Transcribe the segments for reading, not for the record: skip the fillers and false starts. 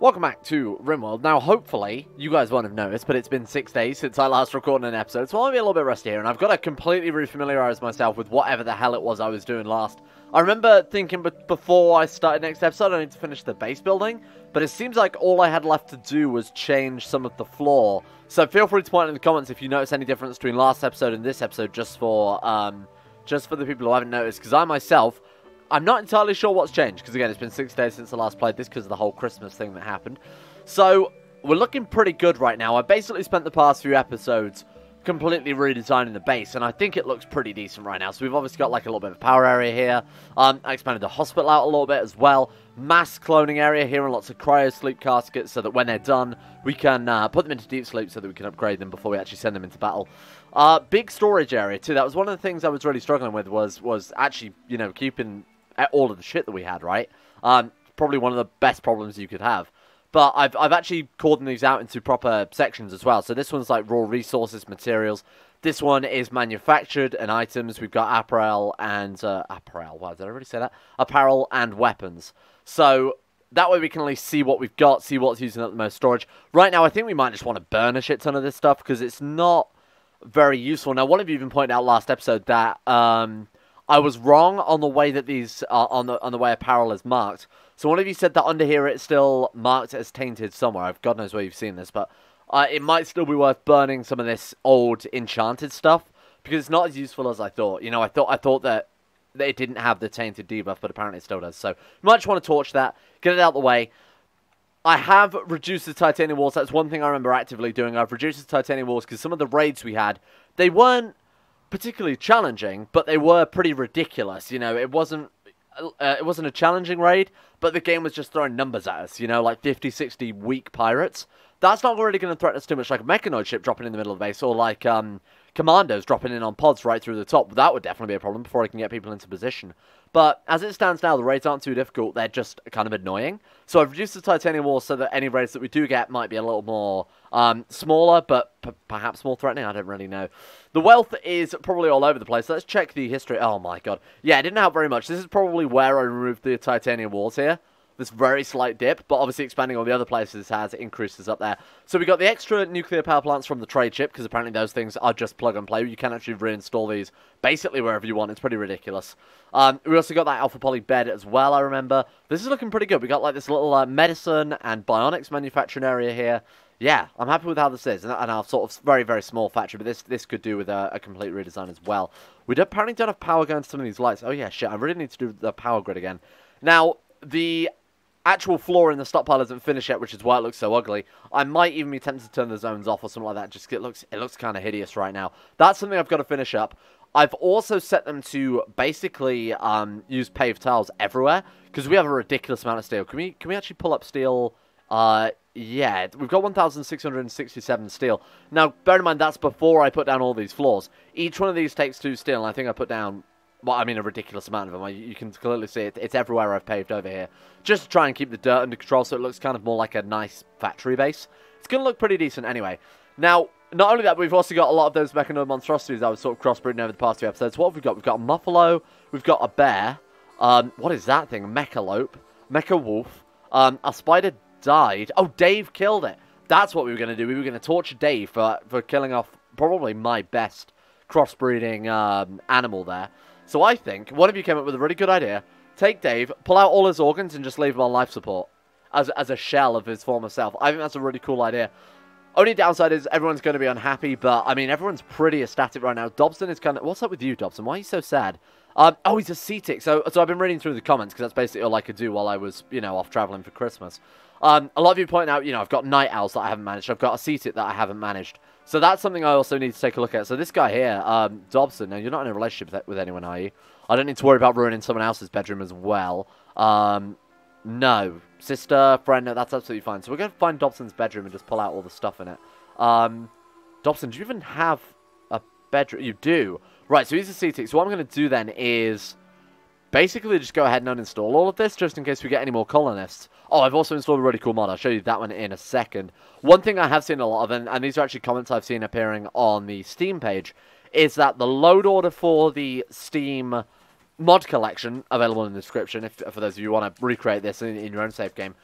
Welcome back to RimWorld. Now, hopefully, you guys won't have noticed, but it's been 6 days since I last recorded an episode, so I'll be a little bit rusty here, and I've got to completely refamiliarize myself with whatever the hell it was I was doing last. I remember thinking before I started next episode, I need to finish the base building, but it seems like all I had left to do was change some of the floor, so feel free to point in the comments if you notice any difference between last episode and this episode, just for the people who haven't noticed, because I myself, I'm not entirely sure what's changed, because again, it's been 6 days since I last played this because of the whole Christmas thing that happened. So, we're looking pretty good right now. I basically spent the past few episodes completely redesigning the base, and I think it looks pretty decent right now. So, we've obviously got like a little bit of a power area here. I expanded the hospital out a little bit as well. Mass cloning area here and lots of cryo-sleep caskets so that when they're done, we can put them into deep sleep so that we can upgrade them before we actually send them into battle. Big storage area too. That was one of the things I was really struggling with was actually, you know, keeping all of the shit that we had, right? Probably one of the best problems you could have. But I've actually cordoned these out into proper sections as well. So this one's like raw resources, materials. This one is manufactured and items. We've got apparel and... apparel, wow, did I already say that? Apparel and weapons. So that way we can at least see what we've got, see what's using up the most storage. Right now, I think we might just want to burn a shit ton of this stuff because it's not very useful. Now, one of you even pointed out last episode that... I was wrong on the way that these on the way apparel is marked. So one of you said that under here it's still marked as tainted somewhere. God knows where you've seen this, but it might still be worth burning some of this old enchanted stuff because it's not as useful as I thought. You know, I thought that it didn't have the tainted debuff, but apparently it still does. So you might just want to torch that, get it out of the way. I have reduced the titanium walls. That's one thing I remember actively doing. I've reduced the titanium walls because some of the raids we had, they weren't particularly challenging, but they were pretty ridiculous. You know, it wasn't a challenging raid, but the game was just throwing numbers at us, you know, like 50-60 weak pirates. That's not really going to threaten us too much, like a mechanoid ship dropping in the middle of the base, or like commandos dropping in on pods right through the top. That would definitely be a problem before I can get people into position. But as it stands now, the raids aren't too difficult, they're just kind of annoying. So I've reduced the titanium wall so that any raids that we do get might be a little more smaller, but perhaps more threatening, I don't really know. The wealth is probably all over the place. Let's check the history. Oh my god. Yeah, it didn't help very much. This is probably where I removed the titanium walls here. This very slight dip, but obviously expanding all the other places has increases up there. So we got the extra nuclear power plants from the trade ship, because apparently those things are just plug and play. You can actually reinstall these basically wherever you want. It's pretty ridiculous. We also got that alpha poly bed as well, I remember. This is looking pretty good. We got like this little medicine and bionics manufacturing area here. Yeah, I'm happy with how this is, and our sort of very, very small factory, but this could do with a complete redesign as well. We apparently don't have power going to some of these lights. Oh yeah, shit, I really need to do the power grid again. Now, the actual floor in the stockpile isn't finished yet, which is why it looks so ugly. I might even be tempted to turn the zones off or something like that. Just it looks kind of hideous right now. That's something I've got to finish up. I've also set them to basically use paved tiles everywhere because we have a ridiculous amount of steel. Can we actually pull up steel? Yeah, we've got 1,667 steel. Now, bear in mind that's before I put down all these floors. Each one of these takes 2 steel, and I think I put down, well, I mean, a ridiculous amount of them. You can clearly see it. It's everywhere I've paved over here. Just to try and keep the dirt under control so it looks kind of more like a nice factory base. It's going to look pretty decent anyway. Now, not only that, but we've also got a lot of those mechanoid monstrosities I was sort of crossbreeding over the past 2 episodes. What have we got? We've got a muffalo. We've got a bear. What is that thing? A mechalope. Mecha wolf. A spider died. Oh, Dave killed it. That's what we were going to do. We were going to torture Dave for killing off probably my best crossbreeding animal there. So I think one of you came up with a really good idea. Take Dave, pull out all his organs, and just leave him on life support as a shell of his former self. I think that's a really cool idea. Only downside is everyone's going to be unhappy, but, I mean, everyone's pretty ecstatic right now. Dobson is kind of... What's up with you, Dobson? Why are you so sad? Oh, he's ascetic. So I've been reading through the comments, because that's basically all I could do while I was, you know, off traveling for Christmas. A lot of you point out, you know, I've got night owls that I haven't managed. I've got ascetic that I haven't managed. So that's something I also need to take a look at. So this guy here, Dobson, now you're not in a relationship with anyone, are you? I don't need to worry about ruining someone else's bedroom as well. No. Sister, friend, no, that's absolutely fine. So we're going to find Dobson's bedroom and just pull out all the stuff in it. Dobson, do you even have a bedroom? You do. Right, so he's ascetic. So what I'm going to do then is... basically, just go ahead and uninstall all of this, just in case we get any more colonists. Oh, I've also installed a really cool mod. I'll show you that one in a second. One thing I have seen a lot of, and these are actually comments I've seen appearing on the Steam page, is that the load order for the Steam mod collection, available in the description, for those of you who want to recreate this in your own save game,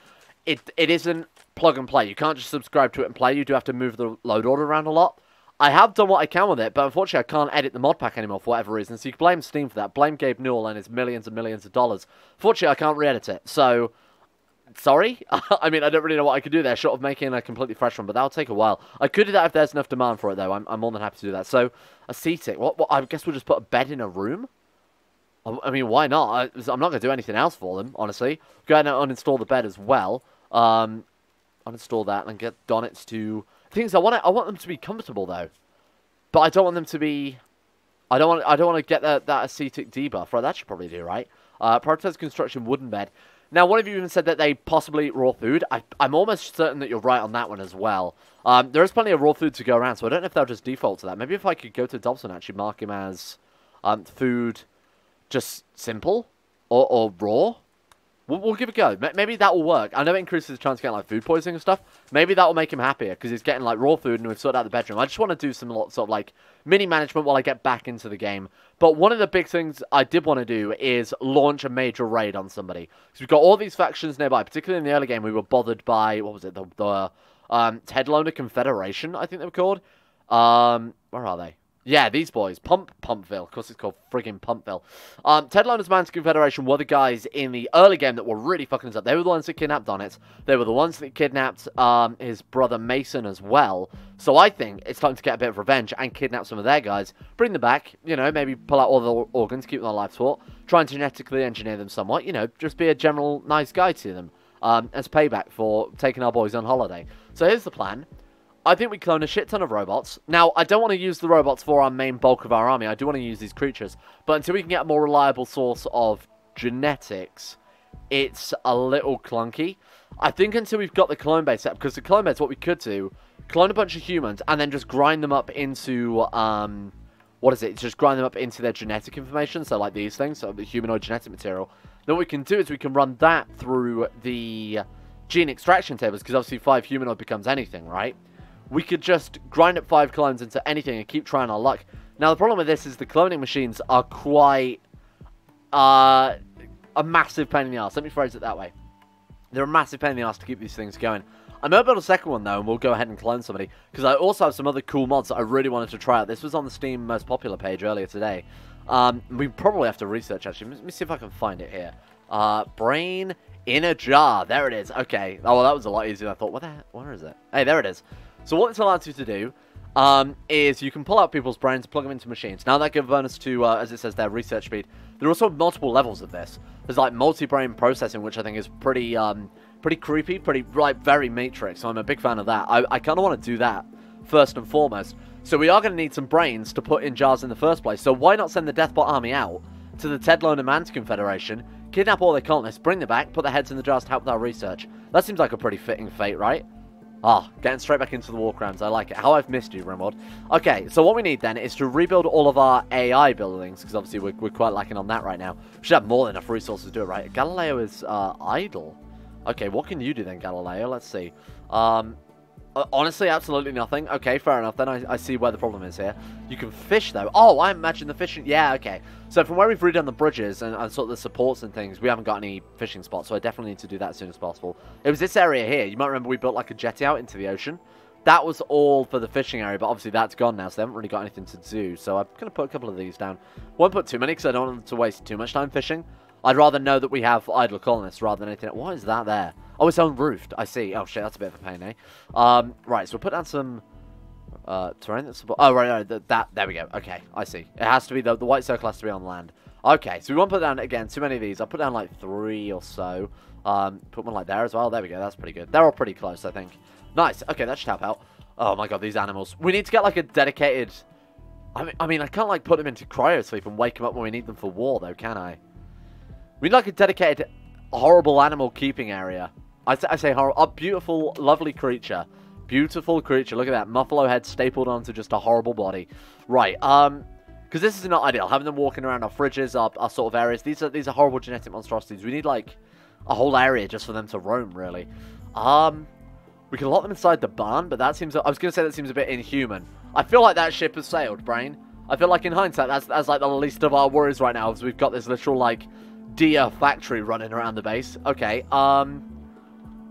it isn't plug and play. You can't just subscribe to it and play. You do have to move the load order around a lot. I have done what I can with it, but unfortunately I can't edit the mod pack anymore for whatever reason, so you can blame Steam for that. Blame Gabe Newell and his millions and millions of dollars. Fortunately, I can't re-edit it, so... Sorry? I mean, I don't really know what I could do there, short of making a completely fresh one, but that'll take a while. I could do that if there's enough demand for it, though. I'm more than happy to do that. So, a seating. What, I guess we'll just put a bed in a room? I mean, why not? I'm not going to do anything else for them, honestly. Go ahead and uninstall the bed as well. Uninstall that and get Donitz to... Things I want them to be comfortable though, but I don't want them to be. I don't want to get that ascetic debuff. Right, that should probably do right. Prioritize construction wooden bed. Now, one of you even said that they possibly eat raw food. I'm almost certain that you're right on that one as well. There is plenty of raw food to go around, so I don't know if they'll just default to that. Maybe if I could go to Dobson and actually mark him as food, just simple or raw. We'll give it a go. Maybe that will work. I know it increases the chance of getting, like, food poisoning and stuff. Maybe that will make him happier, because he's getting, like, raw food and we've sorted out the bedroom. I just want to do some lots of, like, mini-management while I get back into the game. But one of the big things I did want to do is launch a major raid on somebody. Because we've got all these factions nearby. Particularly in the early game, we were bothered by, what was it, the Ted Loaner Confederation, I think they were called. Where are they? Yeah, these boys. Pumpville. Of course, it's called friggin' Pumpville. Ted Loaner's Man's Confederation were the guys in the early game that were really fucking us up. They were the ones that kidnapped Donitz. They were the ones that kidnapped his brother Mason as well. So I think it's time to get a bit of revenge and kidnap some of their guys. Bring them back. You know, maybe pull out all their organs, keep them on life support. Try and genetically engineer them somewhat. You know, just be a general nice guy to them as payback for taking our boys on holiday. So here's the plan. I think we clone a shit ton of robots. Now, I don't want to use the robots for our main bulk of our army. I do want to use these creatures. But until we can get a more reliable source of genetics, it's a little clunky. I think until we've got the clone base set, because the clone base, what we could do, clone a bunch of humans and then just grind them up into... just grind them up into their genetic information, so like these things, so the humanoid genetic material. Then what we can do is we can run that through the gene extraction tables, because obviously 5 humanoid becomes anything, right? We could just grind up 5 clones into anything and keep trying our luck. Now, the problem with this is the cloning machines are quite a massive pain in the arse. Let me phrase it that way. They're a massive pain in the arse to keep these things going. I'm going to build a second one, though, and we'll go ahead and clone somebody, because I also have some other cool mods that I really wanted to try out. This was on the Steam Most Popular page earlier today. We probably have to research, actually. Let me see if I can find it here. Brain in a jar. There it is. Okay. Oh, well, that was a lot easier than I thought. What the heck? Where is it? Hey, there it is. So what this allows you to do is you can pull out people's brains, plug them into machines. Now that gives bonus to, as it says, their research speed. There are also multiple levels of this. There's like multi-brain processing, which I think is pretty pretty creepy, pretty like very Matrix. So I'm a big fan of that. I kind of want to do that first and foremost. So we are going to need some brains to put in jars in the first place. So why not send the Deathbot army out to the Ted Loaner Man's Confederation, kidnap all their colonists, bring them back, put their heads in the jars to help with our research. That seems like a pretty fitting fate, right? Ah, getting straight back into the walkarounds. I like it. How I've missed you, RimWorld. Okay, so what we need then is to rebuild all of our AI buildings, because obviously we're quite lacking on that right now. We should have more than enough resources to do it, right? Galileo is idle. Okay, what can you do then, Galileo? Let's see. Honestly, absolutely nothing. Okay, fair enough. Then I see where the problem is here. You can fish, though. Oh, I imagine the fishing... Yeah, okay. So from where we've redone the bridges and sort of the supports and things, we haven't got any fishing spots, so I definitely need to do that as soon as possible. It was this area here. You might remember we built, like, a jetty out into the ocean. That was all for the fishing area, but obviously that's gone now, so they haven't really got anything to do. So I'm going to put a couple of these down. Won't put too many, because I don't want them to waste too much time fishing. I'd rather know that we have idle colonists rather than anything. Why is that there? Oh, it's unroofed. I see. Oh, shit. That's a bit of a pain, eh? Right. So we'll put down some terrain that support. Oh, right. No, that. There we go. Okay. I see. It has to be. The white circle has to be on land. Okay. So we won't put down, again, too many of these. I'll put down like 3 or so. Put one like there as well. There we go. That's pretty good. They're all pretty close, I think. Nice. Okay. That should help out. Oh, my God. These animals. We need to get like a dedicated. I mean, I can't like put them into cryo sleep and wake them up when we need them for war, though, can I? We need, like, a dedicated, horrible animal-keeping area. I say horrible. A beautiful, lovely creature. Beautiful creature. Look at that. Muffalo head stapled onto just a horrible body. Right. Because this is not ideal. Having them walking around our fridges, our sort of areas. These are horrible genetic monstrosities. We need, like, a whole area just for them to roam, really. We can lock them inside the barn, but that seems... I was going to say that seems a bit inhuman. I feel like that ship has sailed, Brain. I feel like, in hindsight, that's like, the least of our worries right now, as we've got this literal, like... deer factory running around the base. Okay,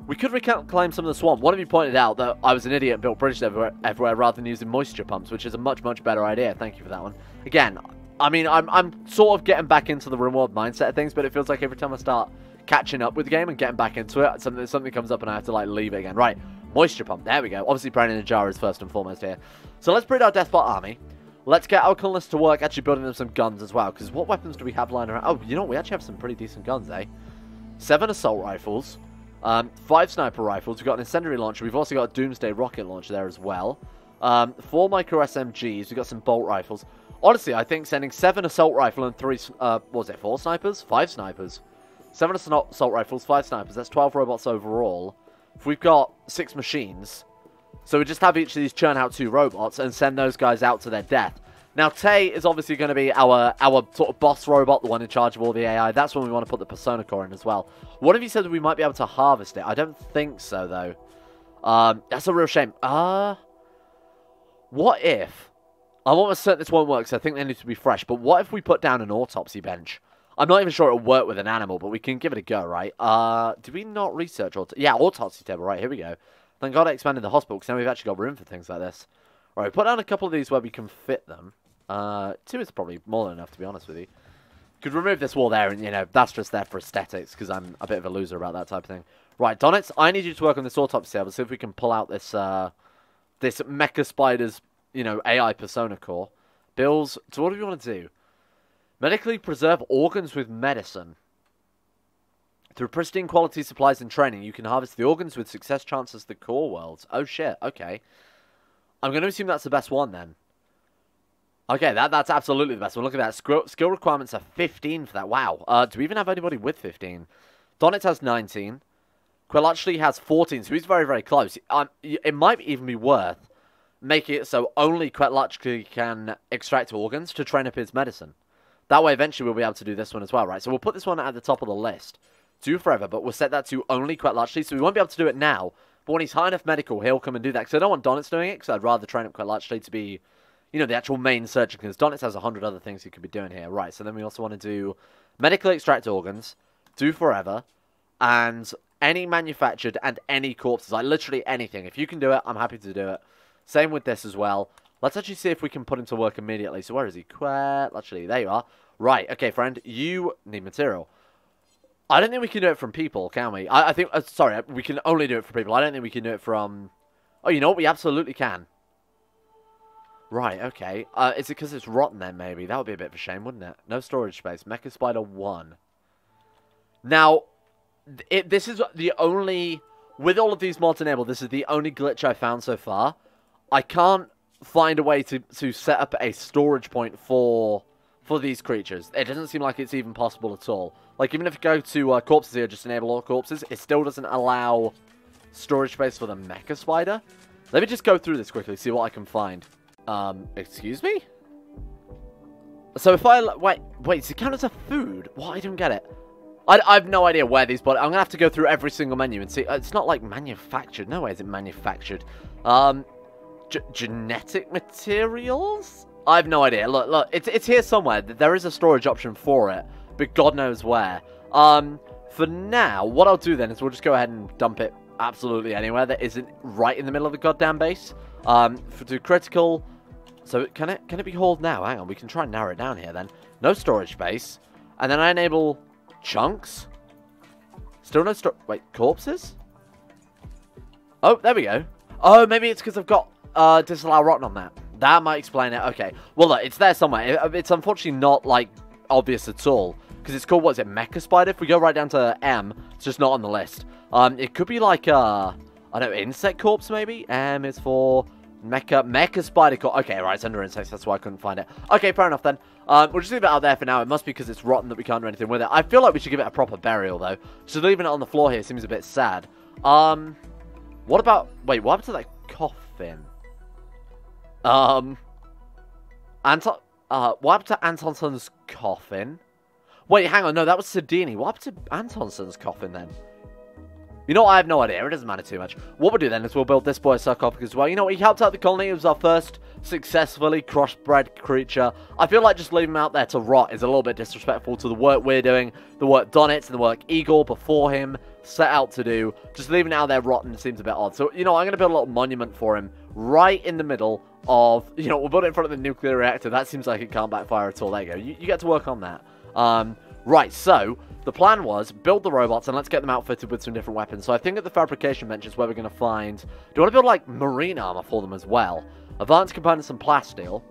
We could reclaim some of the swamp. What have you pointed out? That I was an idiot and built bridges everywhere rather than using moisture pumps, which is a much, much better idea. Thank you for that one. Again, I mean, I'm sort of getting back into the RimWorld mindset of things, but it feels like every time I start catching up with the game and getting back into it, something comes up and I have to, like, leave it again. Right, moisture pump. There we go. Obviously, Brandon and Jara is first and foremost here. So let's breed our Deathbot army. Let's get Alchemists to work actually building them some guns as well, because what weapons do we have lying around? Oh, you know, we actually have some pretty decent guns, eh? 7 assault rifles, 5 sniper rifles, we've got an incendiary launcher, we've also got a doomsday rocket launcher there as well, 4 micro SMGs, we've got some bolt rifles. Honestly, I think sending 7 assault rifle and 4 snipers? 5 snipers. 7 assault rifles, 5 snipers, that's 12 robots overall. If we've got 6 machines, so we just have each of these churn out 2 robots and send those guys out to their death. Now, Tay is obviously going to be our sort of boss robot, the one in charge of all the AI. That's when we want to put the Persona Core in as well. What have you said that we might be able to harvest it? I don't think so, though. That's a real shame. What if... I'm almost certain this won't work, so I think they need to be fresh. But what if we put down an autopsy bench? I'm not even sure it'll work with an animal, but we can give it a go, right? Did we not research... Yeah, autopsy table, right? Here we go. Thank God I expanded the hospital, because now we've actually got room for things like this. Alright, put down a couple of these where we can fit them. 2 is probably more than enough, to be honest with you. Could remove this wall there, and, you know, that's just there for aesthetics, because I'm a bit of a loser about that type of thing. Right, Donitz, I need you to work on this autopsy table, see if we can pull out this, this Mecha Spider's, you know, AI Persona Core. Bills, so what do we want to do? Medically preserve organs with medicine. Through pristine quality supplies and training, you can harvest the organs with success chances the core worlds. Oh, shit, okay. I'm going to assume that's the best one, then. Okay, that's absolutely the best one. Look at that. Skill requirements are 15 for that. Wow. Do we even have anybody with 15? Donitz has 19. Quetlachly has 14, so he's very, very close. It might even be worth making it so only Quetlachly can extract organs to train up his medicine. That way, eventually, we'll be able to do this one as well, right? So we'll put this one at the top of the list. 2 forever, but we'll set that to only Quetlachly, so we won't be able to do it now. But when he's high enough medical, he'll come and do that. Because I don't want Donitz doing it, because I'd rather train up Quetlachly to be, you know, the actual main surgeon. Because Donitz has 100 other things he could be doing here. Right, so then we also want to do medically extract organs, do forever, and any manufactured and any corpses. Like, literally anything. If you can do it, I'm happy to do it. Same with this as well. Let's actually see if we can put him to work immediately. So where is he? Quetlachly, there you are. Right, okay, friend, you need material. I don't think we can do it from people, can we? I think... sorry, we can only do it for people. I don't think we can do it from... Oh, you know what? We absolutely can. Right, okay. Is it because it's rotten then, maybe? That would be a bit of a shame, wouldn't it? No storage space. Mecha Spider 1. Now, this is the only... With all of these mods enabled, this is the only glitch I found so far. I can't find a way to set up a storage point for these creatures. It doesn't seem like it's even possible at all. Like, even if you go to corpses here, just enable all corpses, it still doesn't allow storage space for the Mecha Spider. Let me just go through this quickly, see what I can find. Excuse me? So if I... Wait, does it count as a food? What? I don't get it. I have no idea where these... But I'm going to have to go through every single menu and see... It's not, like, manufactured. No way is it manufactured. Genetic materials? I have no idea. Look, it's here somewhere. There is a storage option for it, but God knows where. For now, what I'll do then is we'll just go ahead and dump it absolutely anywhere that isn't right in the middle of the goddamn base. Do critical. So can it be hauled now? Hang on, we can try and narrow it down here then. No storage space, and then I enable chunks. Still no wait, corpses? Oh, there we go. Oh, maybe it's because I've got disallow rotten on that. That might explain it. Okay. Well, look, it's there somewhere. It's unfortunately not, like, obvious at all. Because it's called, what is it, Mecha Spider? If we go right down to M, it's just not on the list. It could be like, I don't know, Insect Corpse, maybe? M is for Mecha Spider Corpse. Okay, right, it's under Insects. That's why I couldn't find it. Okay, fair enough, then. We'll just leave it out there for now. It must be because it's rotten that we can't do anything with it. I feel like we should give it a proper burial, though. So leaving it on the floor here seems a bit sad. What about... Wait, what happened to that coffin? What happened to Antonson's coffin? Wait, hang on, no, that was Sidini. What happened to Antonson's coffin, then? You know what, I have no idea, it doesn't matter too much. What we'll do, then, is we'll build this boy a sarcophagus as well. You know what, he helped out the colony, it was our first successfully crossbred creature. I feel like just leaving him out there to rot is a little bit disrespectful to the work we're doing, the work Donitz and the work Igor before him, set out to do. Just leaving it out there rotten seems a bit odd. So, you know, I'm going to build a little monument for him right in the middle of, you know, we'll build it in front of the nuclear reactor. That seems like it can't backfire at all. There you go. You get to work on that. Right, so the plan was build the robots and let's get them outfitted with some different weapons. So I think at the fabrication bench is where we're going to find... Do you want to build, like, marine armor for them as well? Advanced components and plasteel.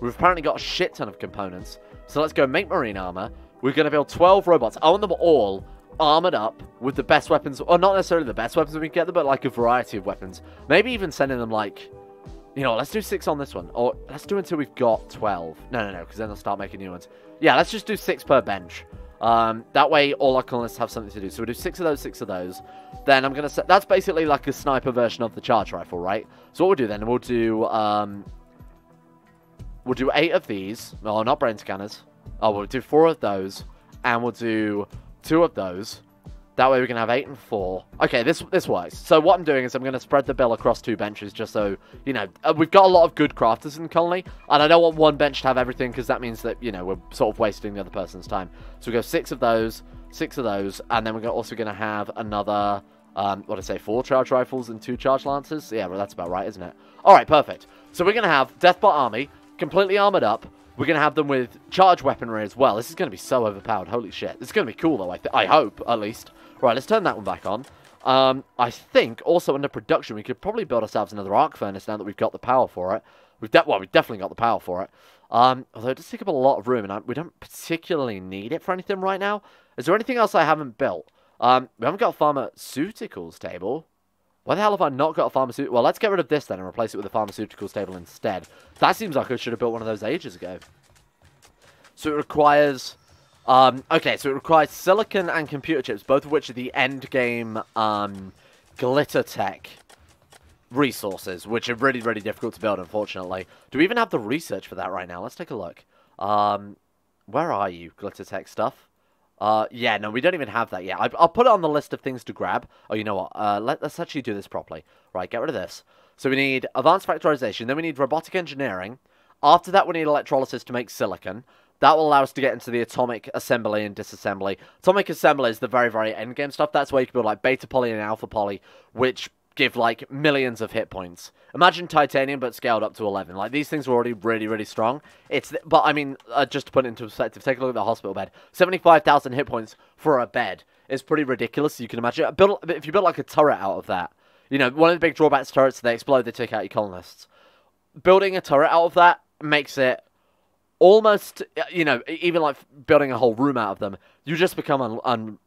We've apparently got a shit ton of components. So let's go make marine armor. We're going to build 12 robots. I want them all armored up with the best weapons. Or not necessarily the best weapons we can get them, but, like, a variety of weapons. Maybe even sending them, like... You know, let's do 6 on this one. Or let's do until we've got 12. No, because then I'll start making new ones. Yeah, let's just do 6 per bench. That way all our colonists have something to do. So we'll do 6 of those. Then I'm going to set... That's basically like a sniper version of the charge rifle, right? So what we'll do then, we'll do 8 of these. Oh, not brain scanners. Oh, we'll do 4 of those. And we'll do 2 of those. That way we can have 8 and 4. Okay, this works. So what I'm doing is I'm going to spread the bill across 2 benches just so, you know, we've got a lot of good crafters in the colony. And I don't want one bench to have everything because that means that, you know, we're sort of wasting the other person's time. So we go 6 of those, 6 of those. And then we're also going to have another, 4 charge rifles and 2 charge lancers. Yeah, well, that's about right, isn't it? All right, perfect. So we're going to have Deathbot Army completely armored up. We're going to have them with charge weaponry as well. This is going to be so overpowered. Holy shit. It's going to be cool, though, I hope, at least. Right, let's turn that one back on. I think, also under production, we could probably build ourselves another arc furnace now that we've got the power for it. We've definitely got the power for it. Although it does take up a lot of room, and we don't particularly need it for anything right now. Is there anything else I haven't built? We haven't got a pharmaceuticals table. Why the hell have I not got a pharmaceutical? Well, let's get rid of this then and replace it with a pharmaceuticals table instead. That seems like I should have built one of those ages ago. So it requires... so it requires silicon and computer chips, both of which are the end game glitter tech resources, which are really, really difficult to build, unfortunately. Do we even have the research for that right now? Let's take a look. Where are you, glitter tech stuff? Yeah, no, we don't even have that yet. I'll put it on the list of things to grab. Oh, you know what? Let's actually do this properly. Right, get rid of this. So we need advanced factorization, then we need robotic engineering. After that, we need electrolysis to make silicon. That will allow us to get into the atomic assembly and disassembly. Atomic assembly is the very, very end game stuff. That's where you can build, like, beta poly and alpha poly, which give, like, millions of hit points. Imagine titanium, but scaled up to 11. Like, these things were already really, really strong. But, I mean, just to put it into perspective, take a look at the hospital bed. 75,000 hit points for a bed is pretty ridiculous, you can imagine. If you build, like, a turret out of that, you know, one of the big drawbacks to turrets, they explode, they take out your colonists. Building a turret out of that makes it... almost, you know, even like building a whole room out of them, you just become,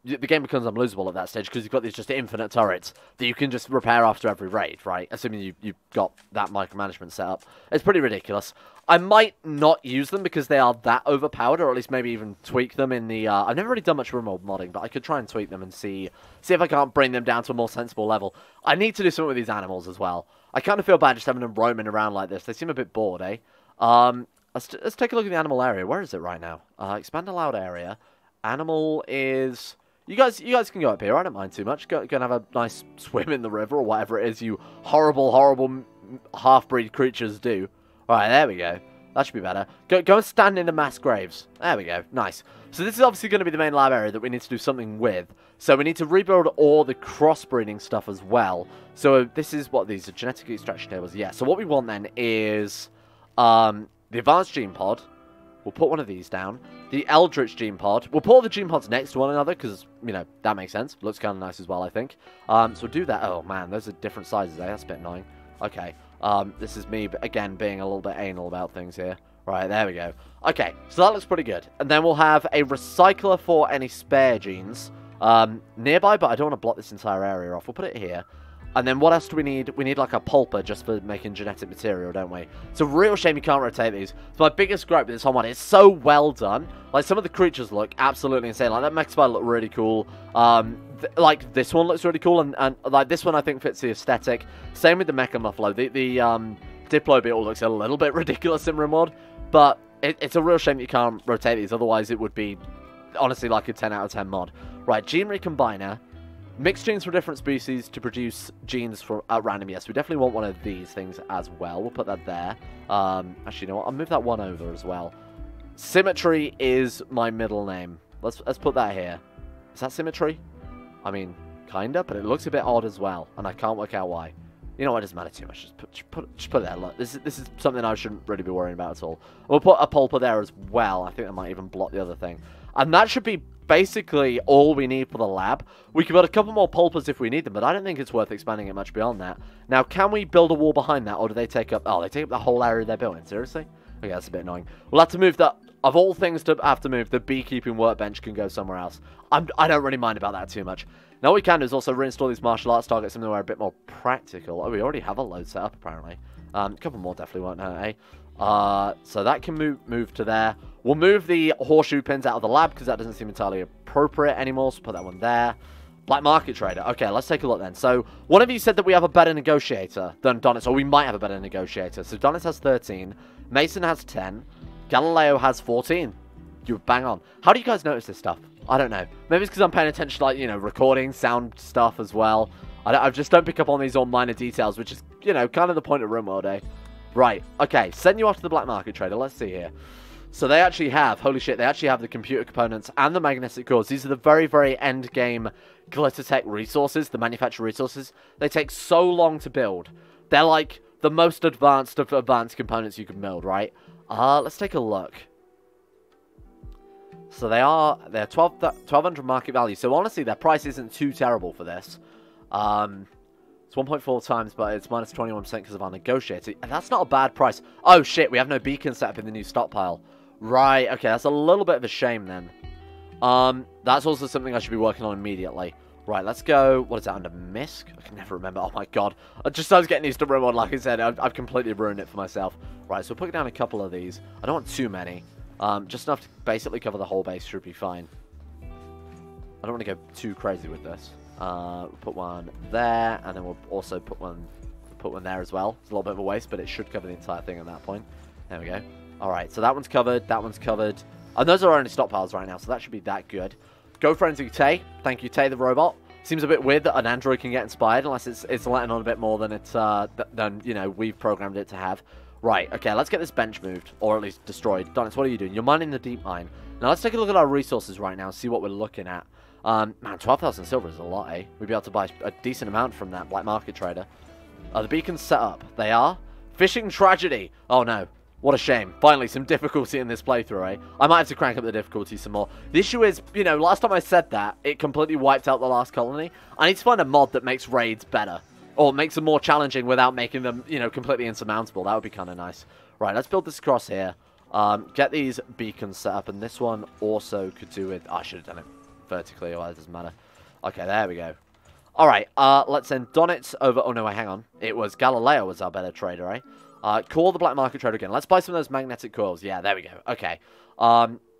the game becomes unlosable at that stage because you've got these just infinite turrets that you can just repair after every raid, right? Assuming you've got that micromanagement set up. It's pretty ridiculous. I might not use them because they are that overpowered, or at least maybe even tweak them in the, I've never really done much RimWorld modding, but I could try and tweak them and see if I can't bring them down to a more sensible level. I need to do something with these animals as well. I kind of feel bad just having them roaming around like this. They seem a bit bored, eh? Let's take a look at the animal area. Where is it right now? Expand allowed area. Animal is... You guys can go up here. I don't mind too much. Go and have a nice swim in the river or whatever it is you horrible, horrible half-breed creatures do. All right, there we go. That should be better. Go and stand in the mass graves. There we go. Nice. So this is obviously going to be the main lab area that we need to do something with. So we need to rebuild all the crossbreeding stuff as well. So this is what these are. Genetic extraction tables. Yeah. So what we want then is... the Advanced Gene Pod, we'll put one of these down. The Eldritch Gene Pod, we'll put all the Gene Pods next to one another, because, you know, that makes sense. Looks kind of nice as well, I think. So we'll do that. Oh, man, those are different sizes there. That's a bit annoying. Okay, this is me, again, being a little bit anal about things here. Right, there we go. Okay, so that looks pretty good. And then we'll have a Recycler for any spare genes nearby, but I don't want to block this entire area off. We'll put it here. And then what else do we need? We need, like, a pulper just for making genetic material, don't we? It's a real shame you can't rotate these. It's my biggest gripe with this whole one. It's so well done. Like, some of the creatures look absolutely insane. Like, that mech spider looked really cool. Like, this one looks really cool. And, like, this one, I think, fits the aesthetic. Same with the mecha muffalo. The Diplo beetle looks a little bit ridiculous in RimWorld. But it's a real shame you can't rotate these. Otherwise, it would be, honestly, like a 10 out of 10 mod. Right, Gene Recombiner. Mixed genes from different species to produce genes from at random. Yes, we definitely want one of these things as well. We'll put that there. Actually, you know what? I'll move that one over as well. Symmetry is my middle name. Let's put that here. Is that Symmetry? I mean, kinda, but it looks a bit odd as well, and I can't work out why. You know what, it doesn't matter too much. Just put it there. Look, this is something I shouldn't really be worrying about at all. We'll put a pulper there as well. I think that might even block the other thing. And that should be basically all we need for the lab. We can build a couple more pulpers if we need them, but I don't think it's worth expanding it much beyond that. Now, can we build a wall behind that, or do they take up... Oh, they take up the whole area they're built in. Seriously? Okay, that's a bit annoying. We'll have to move that... Of all things to have to move, the beekeeping workbench can go somewhere else. I don't really mind about that too much. Now what we can do is also reinstall these martial arts targets somewhere a bit more practical. Oh, we already have a load set up, apparently. A couple more definitely won't hurt, eh? So that can move to there. We'll move the horseshoe pins out of the lab because that doesn't seem entirely appropriate anymore. So put that one there. Black market trader. Okay, let's take a look then. So one of you said that we have a better negotiator than Donitz, or we might have a better negotiator. So Donitz has 13. Mason has 10. Galileo has 14. You're bang on. How do you guys notice this stuff? I don't know. Maybe it's because I'm paying attention to, like, you know, recording, sound stuff as well. I just don't pick up on these all minor details, which is, you know, kind of the point of RimWorld, eh? Right. Okay. Send you off to the black market trader. Let's see here. So they actually have, holy shit, they actually have the computer components and the magnetic cores. These are the very, very end game glitter tech resources, the manufacturer resources. They take so long to build. They're like the most advanced of advanced components you can build, right? Let's take a look. So they're 1200 market value. So honestly, their price isn't too terrible for this. It's 1.4 times, but it's minus 21% because of our negotiator. That's not a bad price. Oh shit, we have no beacon set up in the new stockpile. Right, okay, that's a little bit of a shame then. That's also something I should be working on immediately. Right, let's go. What is that under MISC? I can never remember. Oh my god. I was getting used to RimWorld, like I said. I've completely ruined it for myself. Right, so we'll put down a couple of these. I don't want too many. Just enough to basically cover the whole base should be fine. I don't want to go too crazy with this. We'll put one there, and then we'll also put one there as well. It's a little bit of a waste, but it should cover the entire thing at that point. There we go. Alright, so that one's covered. That one's covered. And those are our only stockpiles right now, so that should be that good. Go forensic Tay. Thank you, Tay the robot. Seems a bit weird that an android can get inspired unless it's letting on a bit more than it's you know, we've programmed it to have. Right, okay, let's get this bench moved, or at least destroyed. Donitz, what are you doing? You're mining the deep mine. Now let's take a look at our resources right now, see what we're looking at. Man, 12,000 silver is a lot, eh? We'd be able to buy a decent amount from that black market trader. Are the beacons set up? They are. Fishing tragedy. Oh no. What a shame. Finally, some difficulty in this playthrough, eh? I might have to crank up the difficulty some more. The issue is, you know, last time I said that, it completely wiped out the last colony. I need to find a mod that makes raids better. Or makes them more challenging without making them, you know, completely insurmountable. That would be kind of nice. Right, let's build this across here. Get these beacons set up. And this one also could do with... Oh, I should have done it vertically. Well, it doesn't matter. Okay, there we go. All right, let's send Donitz over... Oh, no, wait, hang on. It was Galileo was our better trader, eh? Call the black market trader again. Let's buy some of those magnetic coils. Yeah, there we go. Okay.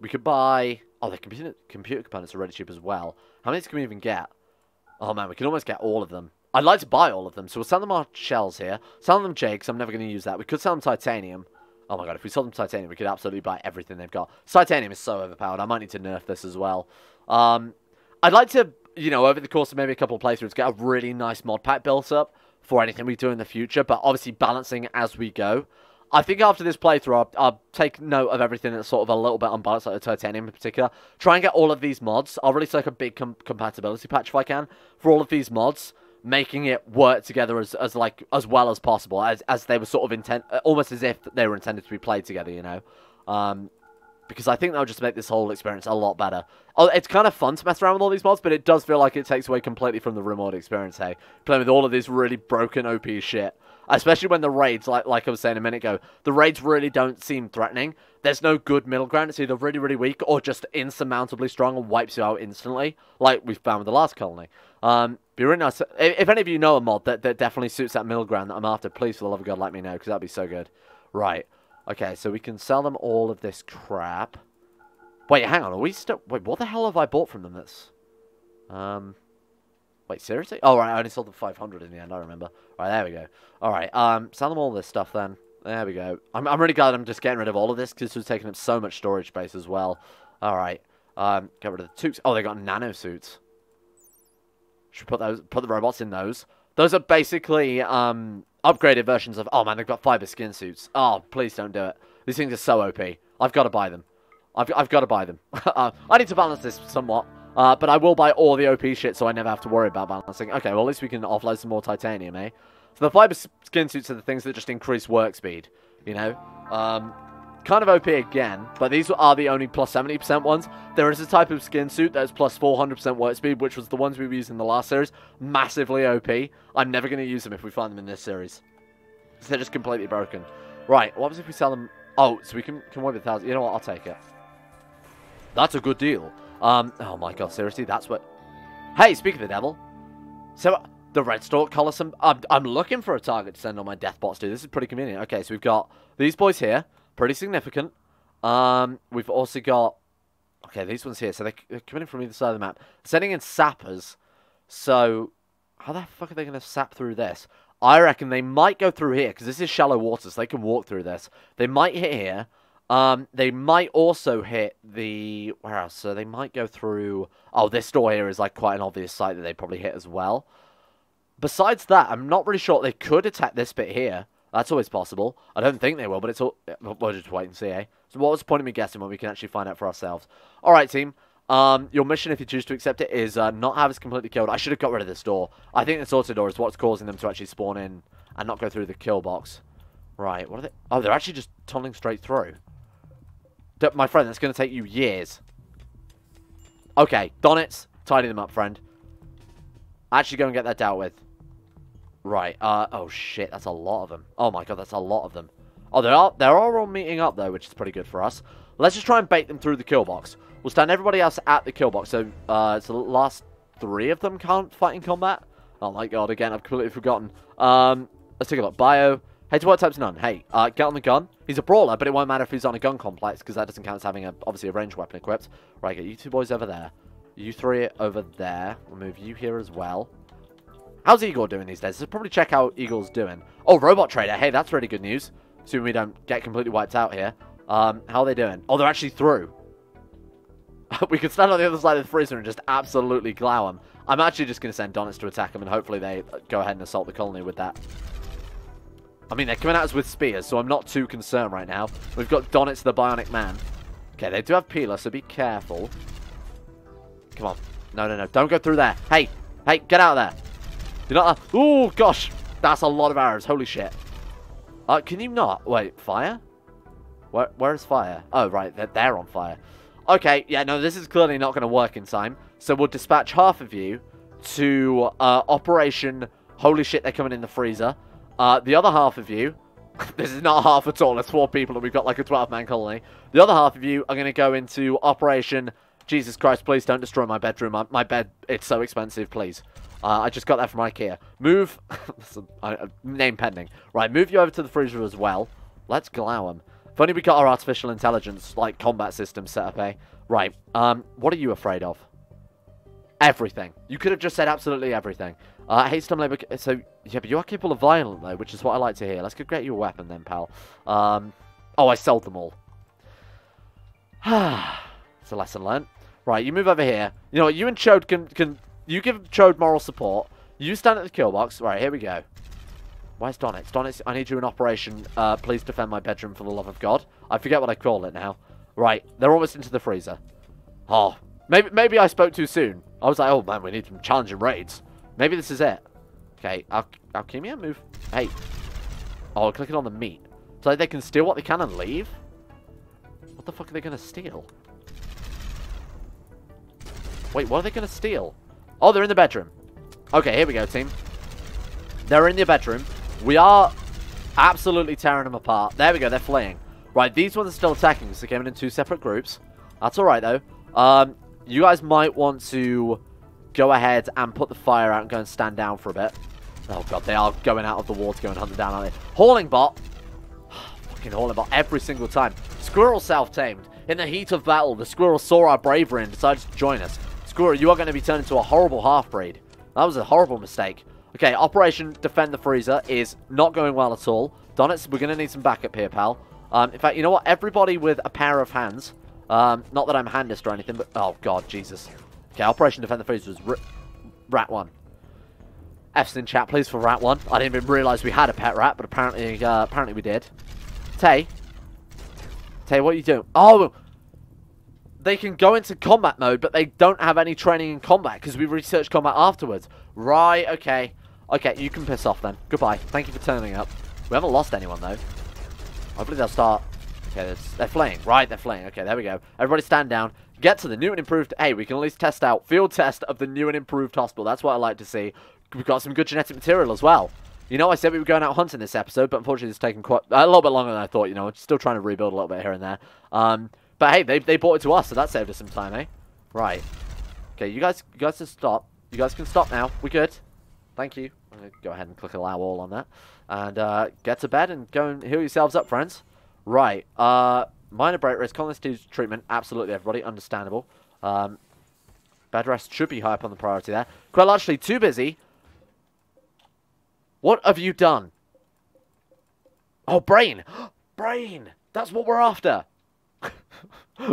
We could buy... Oh, the computer components are really cheap as well. How many can we even get? Oh, man, we can almost get all of them. I'd like to buy all of them, so we'll sell them our shells here. Sell them jade, because I'm never going to use that. We could sell them titanium. Oh, my God, if we sold them titanium, we could absolutely buy everything they've got. Titanium is so overpowered. I might need to nerf this as well. I'd like to, you know, over the course of maybe a couple of playthroughs, get a really nice mod pack built up for anything we do in the future, but obviously balancing as we go. I think after this playthrough, I'll take note of everything that's sort of a little bit unbalanced, like the titanium in particular. Try and get all of these mods. I'll release like a big compatibility patch if I can for all of these mods, making it work together as well as possible, as they were sort of almost as if they were intended to be played together, you know. Because I think that'll just make this whole experience a lot better. Oh, it's kind of fun to mess around with all these mods, but it does feel like it takes away completely from the RimWorld experience, hey? Playing with all of this really broken OP shit. Especially when the raids, like I was saying a minute ago, the raids really don't seem threatening. There's no good middle ground. It's either really, really weak or just insurmountably strong and wipes you out instantly, like we found with the last colony. Be really nice. If any of you know a mod that definitely suits that middle ground that I'm after, please, for the love of God, let me know, because that'd be so good. Right. Okay, so we can sell them all of this crap. Wait, hang on. Are we still... Wait, what the hell have I bought from them that's... Wait, seriously? Oh, right, I only sold them 500 in the end, I remember. Right, there we go. All right, sell them all this stuff then. There we go. I'm really glad I'm just getting rid of all of this, because this was taking up so much storage space as well. All right. Get rid of the toques. Oh, they got nano suits. Should we put the robots in those? Those are basically, upgraded versions of... Oh, man, they've got fiber skin suits. Oh, please don't do it. These things are so OP. I've got to buy them. I've got to buy them. I need to balance this somewhat. But I will buy all the OP shit so I never have to worry about balancing. Okay, well at least we can offload some more titanium, eh? So the fiber skin suits are the things that just increase work speed, you know? Kind of OP again, but these are the only plus 70% ones. There is a type of skin suit that is plus 400% work speed, which was the ones we used in the last series. Massively OP. I'm never going to use them if we find them in this series. So they're just completely broken. Right, what was if we sell them? Oh, so we can win with 1,000. You know what, I'll take it. That's a good deal. Oh my god, seriously, that's what... Hey, speak of the devil. So, the red stalk colosseum. I'm looking for a target to send on my death bots, dude. This is pretty convenient. Okay, so we've got these boys here. Pretty significant. We've also got... Okay, these ones here. So they're coming in from either side of the map. Sending in sappers. So, how the fuck are they going to sap through this? I reckon they might go through here, because this is shallow water, so they can walk through this. They might hit here. They might also hit the... Where else? So they might go through... Oh, this door here is like quite an obvious site that they probably hit as well. Besides that, I'm not really sure they could attack this bit here. That's always possible. I don't think they will, but it's all... We'll just wait and see, eh? So what was the point of me guessing when we can actually find out for ourselves? All right, team. Your mission, if you choose to accept it, is not have us completely killed. I should have got rid of this door. I think this auto door is what's causing them to actually spawn in and not go through the kill box. Right, what are they? Oh, they're actually just tunneling straight through. My friend, that's going to take you years. Okay, Donitz, tidy them up, friend. Actually go and get that dealt with. Right, oh shit, that's a lot of them. Oh my god, that's a lot of them. Oh, they're all meeting up though, which is pretty good for us. Let's just try and bait them through the kill box. We'll stand everybody else at the kill box, so the last three of them can't fight in combat. Oh my god, again, I've completely forgotten. Let's take a look. Bio. Hey, to what type's none? Hey, get on the gun. He's a brawler, but it won't matter if he's on a gun complex, because that doesn't count as having, obviously, a ranged weapon equipped. Right, get you two boys over there. You three over there. We'll move you here as well. How's Igor doing these days? Let's probably check how Igor's doing. Oh, Robot Trader. Hey, that's really good news. Assuming we don't get completely wiped out here. How are they doing? Oh, they're actually through. We could stand on the other side of the freezer and just absolutely glow them. I'm actually just going to send Donitz to attack them, and hopefully they go ahead and assault the colony with that. I mean, they're coming at us with spears, so I'm not too concerned right now. We've got Donitz the Bionic Man. Okay, they do have Peeler, so be careful. Come on. No, no, no. Don't go through there. Hey. Hey, get out of there. Do not... Oh, gosh. That's a lot of arrows. Holy shit. Can you not... Wait, fire? Where is fire? Oh, right. They're on fire. Okay, yeah, no, this is clearly not going to work in time. So we'll dispatch half of you to Operation... Holy shit, they're coming in the freezer. The other half of you... This is not half at all. It's four people and we've got like a 12-man colony. The other half of you are going to go into Operation... Jesus Christ, please don't destroy my bedroom. My bed, it's so expensive, please. I just got that from Ikea. Move... Name pending. Right, move you over to the freezer as well. Let's glow them. If only we got our artificial intelligence, like, combat system set up, eh? Right, what are you afraid of? Everything. You could have just said absolutely everything. I hate some labor... So, yeah, but you are capable of violent, though, which is what I like to hear. Let's go get you a weapon, then, pal. Oh, I sold them all. It's a lesson learned. Right, you move over here. You know what, you and Chode can you give Chode moral support. You stand at the kill box. Right, here we go. Where's Donitz? Donitz, I need you in Operation. Please defend my bedroom for the love of God. I forget what I call it now. Right, they're almost into the freezer. Oh, maybe I spoke too soon. I was like, oh man, we need some challenging raids. Maybe this is it. Okay, Alchemia, move. Hey. Oh, click it on the meat. So they can steal what they can and leave? What the fuck are they going to steal? Wait, what are they going to steal? Oh, they're in the bedroom. Okay, here we go, team. They're in their bedroom. We are absolutely tearing them apart. There we go. They're fleeing. Right, these ones are still attacking. So they came in two separate groups. That's all right, though. You guys might want to go ahead and put the fire out and go and stand down for a bit. Oh, God. They are going out of the wall to go and hunt them down, aren't they? Hauling bot. Fucking hauling bot every single time. Squirrel self-tamed. In the heat of battle, the squirrel saw our bravery and decided to join us. Squirrel, you are going to be turned into a horrible half-breed. That was a horrible mistake. Okay, Operation Defend the Freezer is not going well at all. Donitz, we're going to need some backup here, pal. In fact, you know what? Everybody with a pair of hands. Not that I'm handist or anything, but... Oh, God, Jesus. Okay, Operation Defend the Freezer was Rat 1. F's in chat, please, for Rat 1. I didn't even realise we had a pet rat, but apparently we did. Tay. Tay, what are you doing? Oh! they can go into combat mode, but they don't have any training in combat, because we researched combat afterwards. Right, okay. Okay, you can piss off then. Goodbye. Thank you for turning up. We haven't lost anyone, though. Hopefully they'll start... Okay, they're fleeing. Right, they're fleeing. Okay, there we go. Everybody stand down. Get to the new and improved... Hey, we can at least test out field test of the new and improved hospital. That's what I like to see. We've got some good genetic material as well. You know, I said we were going out hunting this episode, but unfortunately it's taken quite a little bit longer than I thought, you know. I'm still trying to rebuild a little bit here and there. But hey, they bought it to us, so that saved us some time, eh? Right. Okay, you guys just stop. You guys can stop now. We're good. Thank you. I'm going to go ahead and click allow all on that. And get to bed and go and heal yourselves up, friends. Right. Minor break risk, constant treatment. Absolutely, everybody. Understandable. Bed rest should be high up on the priority there. Quite largely too busy. What have you done? Oh, brain. Brain. That's what we're after.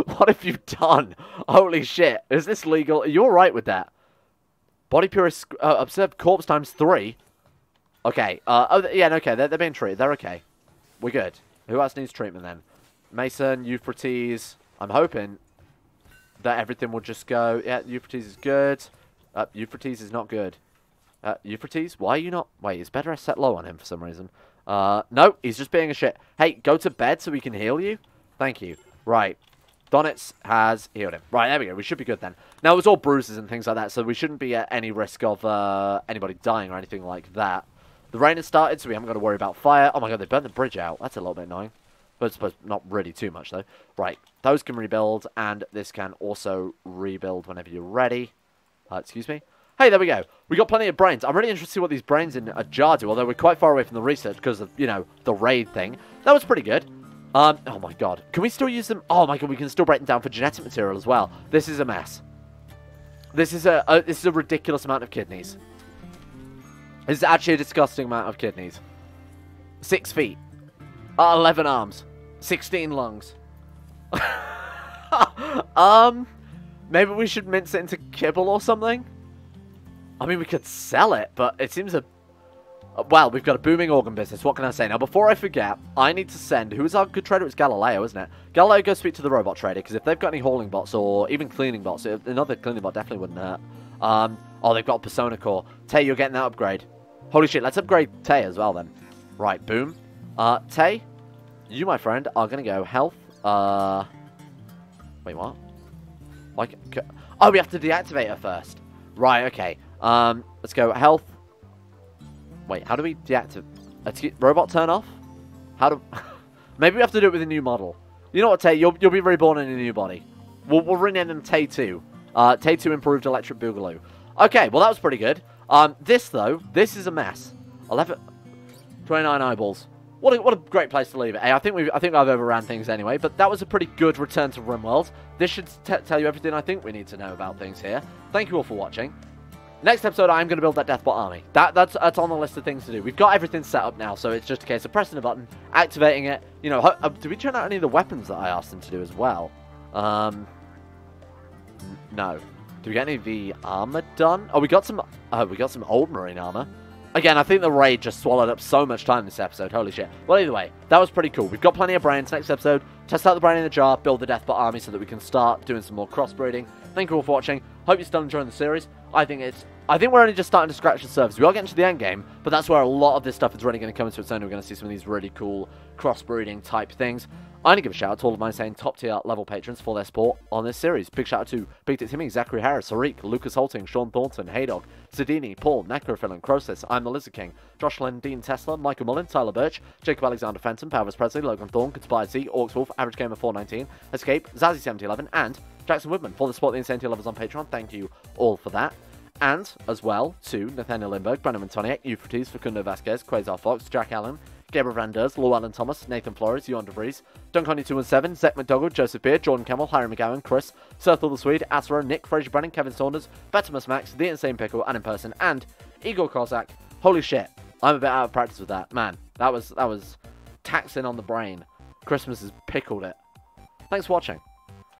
What have you done? Holy shit. Is this legal? Are you all right with that? Body purist observed corpse times 3. Okay. Oh, yeah, okay. They're being treated. They're okay. We're good. Who else needs treatment then? Mason, Euphrates. I'm hoping that everything will just go. Yeah, Euphrates is good. Euphrates is not good. Euphrates, why are you not... Wait, is bed rest set low on him for some reason? No, he's just being a shit. Hey, go to bed so we can heal you. Thank you. Right. Donitz has healed him. Right, there we go. We should be good then. Now, it was all bruises and things like that, so we shouldn't be at any risk of anybody dying or anything like that. The rain has started, so we haven't got to worry about fire. Oh my god, they burned the bridge out. That's a little bit annoying. But I suppose not really too much, though. Right. Those can rebuild, and this can also rebuild whenever you're ready. Excuse me. Hey, there we go. We got plenty of brains. I'm really interested to see what these brains in a jar do, although we're quite far away from the research because of, you know, the raid thing. That was pretty good. Oh my god. Can we still use them? Oh my god, we can still break them down for genetic material as well. This is a mess. This is a ridiculous amount of kidneys. This is actually a disgusting amount of kidneys. 6 feet. 11 arms. 16 lungs. Maybe we should mince it into kibble or something? I mean, we could sell it, but it seems a... Well, we've got a booming organ business. What can I say? Now, before I forget, I need to send... Who is our good trader? It's Galileo, isn't it? Galileo, go speak to the robot trader, because if they've got any hauling bots or even cleaning bots, another cleaning bot definitely wouldn't hurt. Oh, they've got a Persona Core. Tay, you're getting that upgrade. Holy shit, let's upgrade Tay as well, then. Right, boom. Tay, you, my friend, are going to go health. Wait, what? Like, oh, we have to deactivate her first. Right, okay. Let's go health. Wait, how do we deactivate? Robot turn off? How do... Maybe we have to do it with a new model. You know what, Tay? You'll be reborn in a new body. We'll rename them Tay 2. Tay 2 Improved Electric Boogaloo. Okay, well, that was pretty good. This, though, this is a mess. 11... 29 eyeballs. What a great place to leave it. Hey, I think I've overran things anyway, but that was a pretty good return to RimWorld. This should tell you everything I think we need to know about things here. Thank you all for watching. Next episode, I'm going to build that Deathbot army. That's on the list of things to do. We've got everything set up now, so it's just a case of pressing a button, activating it. You know, did we turn out any of the weapons that I asked them to do as well? No. Did we get any of the armor done? Oh, we got some old marine armor. Again, I think the raid just swallowed up so much time this episode. Holy shit. Well, either way, that was pretty cool. We've got plenty of brains. Next episode, test out the brain in the jar, build the Deathbot army so that we can start doing some more crossbreeding. Thank you all for watching. Hope you're still enjoying the series. I think we're only just starting to scratch the surface. We are getting to the end game, but that's where a lot of this stuff is really going to come into its own. We're going to see some of these really cool crossbreeding type things. I need to give a shout out to all of my insane top tier level patrons for their support on this series. Big shout out to Big Dick Timmy, Zachary Harris, Sarik, Lucas Holting, Sean Thornton, Haydock, Sidini, Paul, Necrofilin, Crosis, I'm the Lizard King, Josh Lynn, Dean Tesla, Michael Mullen, Tyler Birch, Jacob Alexander Fenton, Powers Presley, Logan Thorne, Goodbye Z, Orcs Wolf, Average Gamer 419, Escape, Zazzy 7011, and Jackson Woodman for the support of the insane tier levels on Patreon. Thank you all for that. And, as well, to Nathaniel Lindbergh, Brandon Montoniak, Euphrates, Facundo Vasquez, Quasar Fox, Jack Allen, Gabriel Van Ders, Llewellyn Thomas, Nathan Flores, Yon DeVries, Dunconny217, Zach McDougall, Joseph Beard, Jordan Camel, Harry McGowan, Chris, Serthal the Swede, Asro, Nick, Fraser Brennan, Kevin Saunders, Batimus Max, The Insane Pickle, and in person, and Igor Kozak. Holy shit, I'm a bit out of practice with that. Man, that was taxing on the brain. Christmas has pickled it. Thanks for watching.